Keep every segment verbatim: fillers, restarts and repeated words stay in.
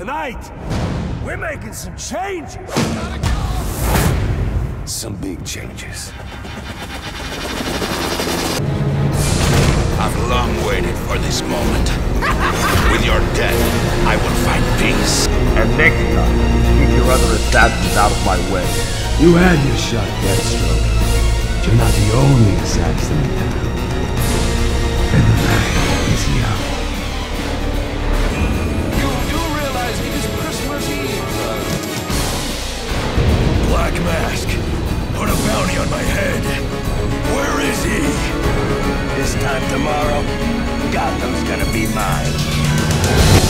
Tonight, we're making some changes. Go. Some big changes. I've long waited for this moment. With your death, I will find peace. And next time, keep your other assassins out of my way. You had your shot, Deathstroke. But you're not the only assassin in town. And the night is young. You do realize it is Christmas Eve. Black Mask, put a bounty on my head. Where is he? This time tomorrow, Gotham's gonna be mine.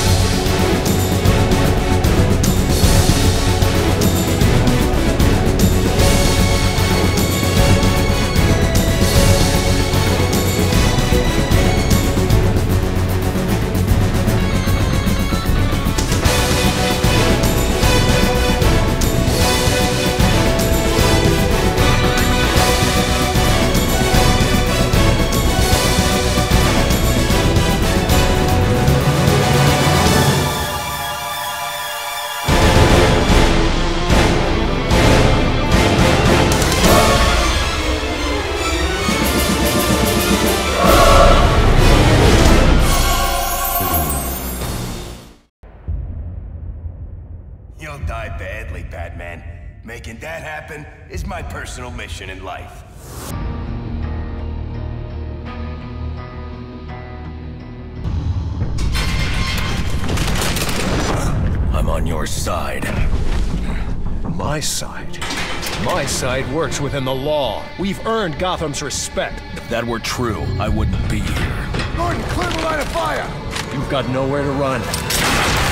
You'll die badly, Batman. Making that happen is my personal mission in life. I'm on your side. My side? My side works within the law. We've earned Gotham's respect. If that were true, I wouldn't be here. Gordon, clear the line of fire! You've got nowhere to run.